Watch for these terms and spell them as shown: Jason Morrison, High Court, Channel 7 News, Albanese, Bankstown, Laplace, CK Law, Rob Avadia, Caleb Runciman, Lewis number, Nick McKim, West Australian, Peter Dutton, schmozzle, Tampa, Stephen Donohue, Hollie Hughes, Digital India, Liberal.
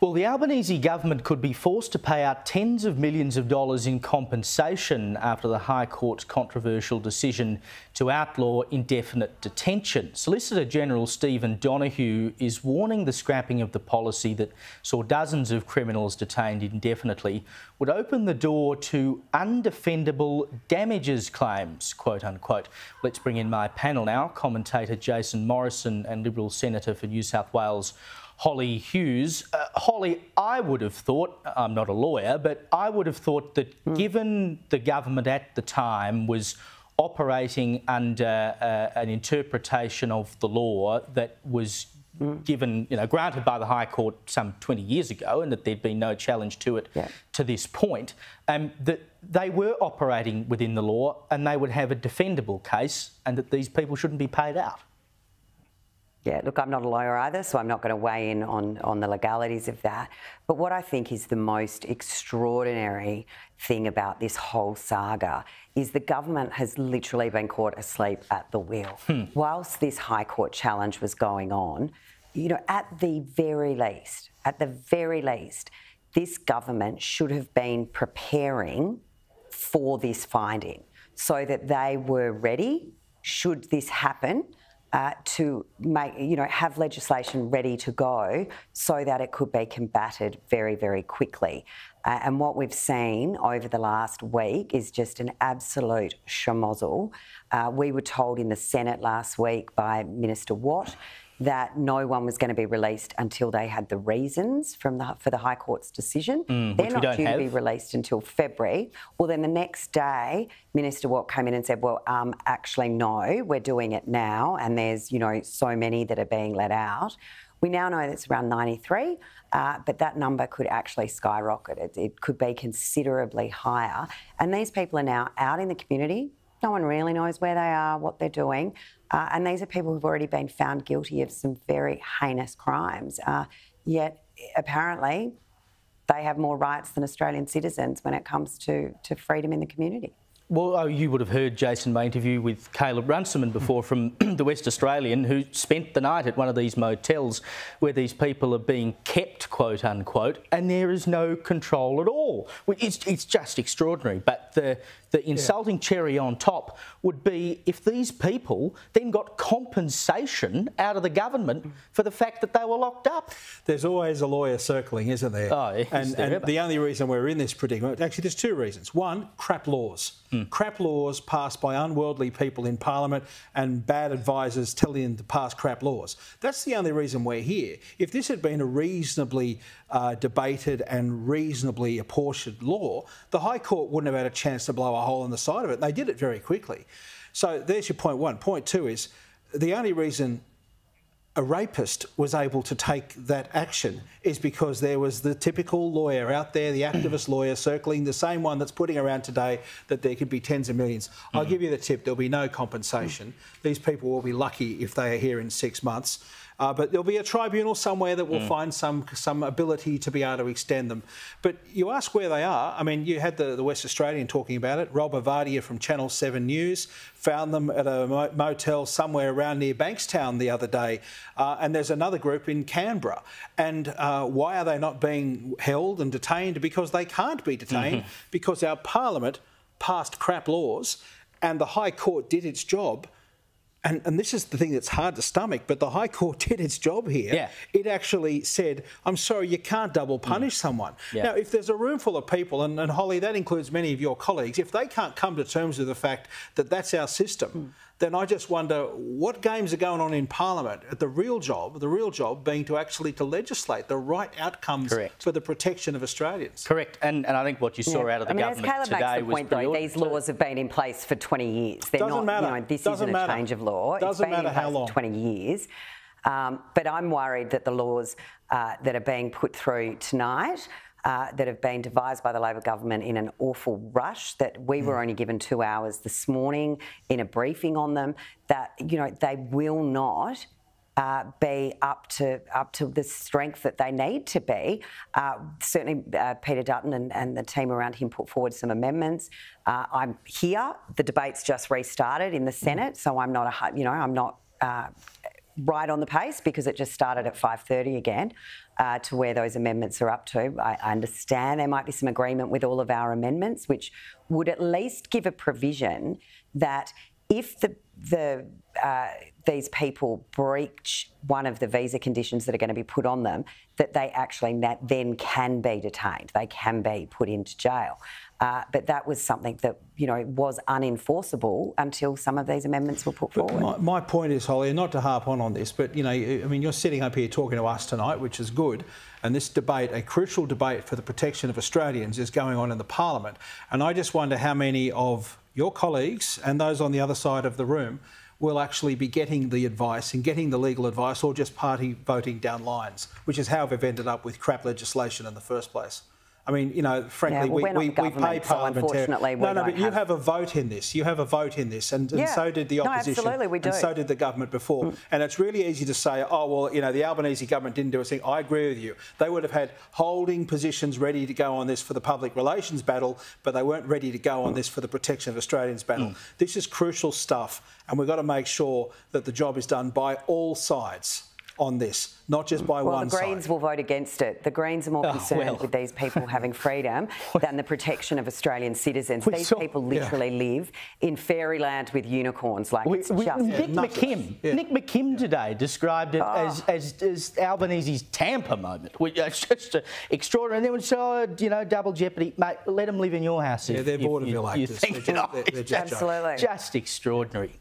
Well, the Albanese government could be forced to pay out tens of millions of dollars in compensation after the High Court's controversial decision to outlaw indefinite detention. Solicitor General Stephen Donohue is warning the scrapping of the policy that saw dozens of criminals detained indefinitely would open the door to undefendable damages claims, quote unquote. Let's bring in my panel now, commentator Jason Morrison and Liberal Senator for New South Wales, Hollie Hughes. Hollie, I would have thought, I'm not a lawyer, but I would have thought that given the government at the time was operating under an interpretation of the law that was given, granted by the High Court some 20 years ago, and that there'd been no challenge to it to this point, that they were operating within the law and they would have a defendable case and that these people shouldn't be paid out. Yeah, look, I'm not a lawyer either, so I'm not going to weigh in on the legalities of that. But what I think is the most extraordinary thing about this whole saga is the government has literally been caught asleep at the wheel. Whilst this High Court challenge was going on, at the very least, this government should have been preparing for this finding so that they were ready, should this happen, to make, have legislation ready to go so that it could be combated very, very quickly. And what we've seen over the last week is just an absolute schmozzle. We were told in the Senate last week by Minister Watt that no one was going to be released until they had the reasons for the High Court's decision. They're not due to be released until February. Well, then the next day, Minister Watt came in and said, well, actually, no, we're doing it now, and there's, so many that are being let out. We now know that's around 93, but that number could actually skyrocket. It could be considerably higher. And these people are now out in the community. No one really knows where they are, what they're doing. And these are people who've already been found guilty of some very heinous crimes. Yet, apparently, they have more rights than Australian citizens when it comes to freedom in the community. Well, you would have heard, Jason, my interview with Caleb Runciman before from the West Australian, who spent the night at one of these motels where these people are being kept, quote unquote, and there is no control at all. It's just extraordinary. But the insulting cherry on top would be if these people then got compensation out of the government for the fact that they were locked up. There's always a lawyer circling, isn't there? Oh, yes, and the only reason we're in this predicament, actually, there's two reasons. One, crap laws. Crap laws passed by unworldly people in Parliament and bad advisers telling them to pass crap laws. That's the only reason we're here. If this had been a reasonably debated and reasonably apportioned law, the High Court wouldn't have had a chance to blow a hole in the side of it. They did it very quickly. So there's your point one. Point two is the only reason a rapist was able to take that action is because there was the typical lawyer out there, the activist lawyer circling, the same one that's putting around today that there could be tens of millions. I'll give you the tip, there'll be no compensation. These people will be lucky if they are here in 6 months. But there'll be a tribunal somewhere that will find some ability to be able to extend them. But you ask where they are. I mean, you had the West Australian talking about it. Rob Avadia from Channel 7 News found them at a motel somewhere around near Bankstown the other day. And there's another group in Canberra. And why are they not being held and detained? Because they can't be detained because our Parliament passed crap laws and the High Court did its job. And this is the thing that's hard to stomach, but the High Court did its job here. Yeah. It actually said, I'm sorry, you can't double punish someone. Yeah. Now, if there's a room full of people, and Hollie, that includes many of your colleagues, if they can't come to terms with the fact that that's our system, then I just wonder what games are going on in Parliament at the real job being to actually to legislate the right outcomes for the protection of Australians. Correct. And I think what you saw out of the government today was brilliant. Though, these laws have been in place for 20 years. They're doesn't not, matter. This doesn't isn't matter. A change of law. Doesn't it's been matter in place how long. For 20 years. But I'm worried that the laws that are being put through tonight that have been devised by the Labor government in an awful rush, that we were only given 2 hours this morning in a briefing on them, that, they will not be up to the strength that they need to be. Certainly Peter Dutton and the team around him put forward some amendments. I'm here. The debate's just restarted in the Senate, so I'm not right on the pace because it just started at 5:30 again to where those amendments are up to. I understand there might be some agreement with all of our amendments, which would at least give a provision that if these people breach one of the visa conditions that are going to be put on them, that they actually then can be detained, they can be put into jail. But that was something that, you know, was unenforceable until some of these amendments were put forward. My point is, Hollie, and not to harp on this, but, you know, I mean, you're sitting up here talking to us tonight, which is good, and this debate, a crucial debate for the protection of Australians, is going on in the Parliament. And I just wonder how many of your colleagues and those on the other side of the room will actually be getting the advice and getting the legal advice, or just party voting down lines, which is how we've ended up with crap legislation in the first place. I mean, you know, frankly, we pay parliamentary. But you have a vote in this. You have a vote in this, and so did the opposition. No, absolutely, we do. And so did the government before. Mm. And it's really easy to say, oh, well, you know, the Albanese government didn't do a thing. I agree with you. They would have had holding positions ready to go on this for the public relations battle, but they weren't ready to go on this for the protection of Australians battle. Mm. This is crucial stuff, and we've got to make sure that the job is done by all sides on this, not just by one side. Well, the Greens will vote against it. The Greens are more concerned with these people having freedom than the protection of Australian citizens. These people literally live in fairyland with unicorns. Like Nick McKim today described it as Albanese's Tampa moment, which is just extraordinary. And then when you know, double jeopardy, mate, let them live in your house. Yeah, they're vaudeville actors. They're just extraordinary.